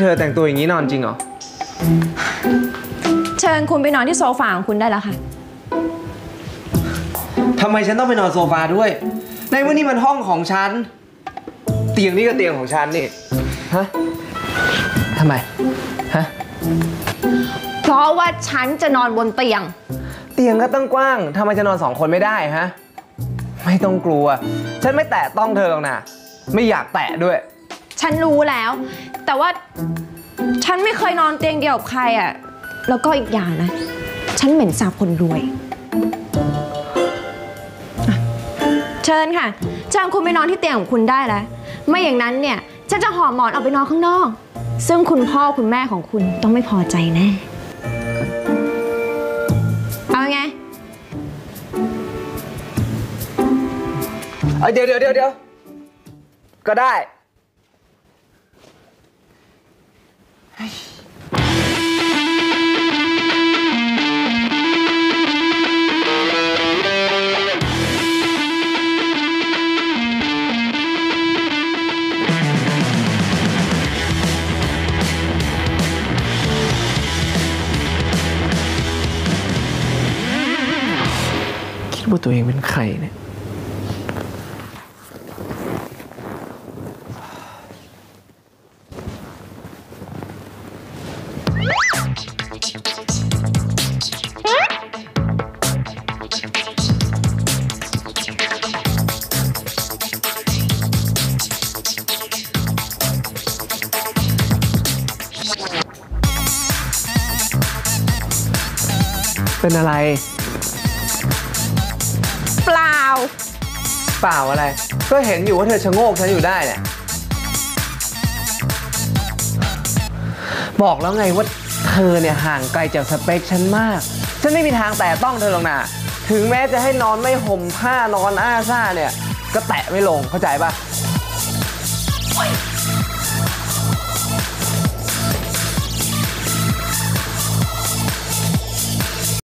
เธอแต่งตัวอย่างนี้นอนจริงเหรอเชิญคุณไปนอนที่โซฟาของคุณได้แล้วค่ะทำไมฉันต้องไปนอนโซฟาด้วยในวันนี้มันห้องของฉันเตียงนี่ก็เตียงของฉันนี่ฮะทำไมฮะเพราะว่าฉันจะนอนบนเตียงก็ตั้งกว้างทำไมจะนอนสองคนไม่ได้ฮะไม่ต้องกลัวฉันไม่แตะต้องเธอหรอกนะไม่อยากแตะด้วยฉันรู้แล้วแต่ว่าฉันไม่เคยนอนเตียงเดียวกับใครอ่ะแล้วก็อีกอย่างนะฉันเหม็นสาบคนรวยเชิญค่ะเชิญคุณไปนอนที่เตียงของคุณได้แล้วไม่อย่างนั้นเนี่ยฉันจะหอบหมอนออกไปนอนข้างนอกซึ่งคุณพ่อคุณแม่ของคุณต้องไม่พอใจแน่เอาไงเดี๋ยวก็ได้ว่าตัวเองเป็นใครเนี่ยเป็นอะไรเปล่าอะไรก็เห็นอยู่ว่าเธอชะโงกฉันอยู่ได้เนี่ยบอกแล้วไงว่าเธอเนี่ยห่างไกลจากสเปคฉันมากฉันไม่มีทางแตะต้องเธอหรอกนะถึงแม้จะให้นอนไม่ห่มผ้านอนอ้าซ่าเนี่ยก็แตะไม่ลงเข้าใจปะ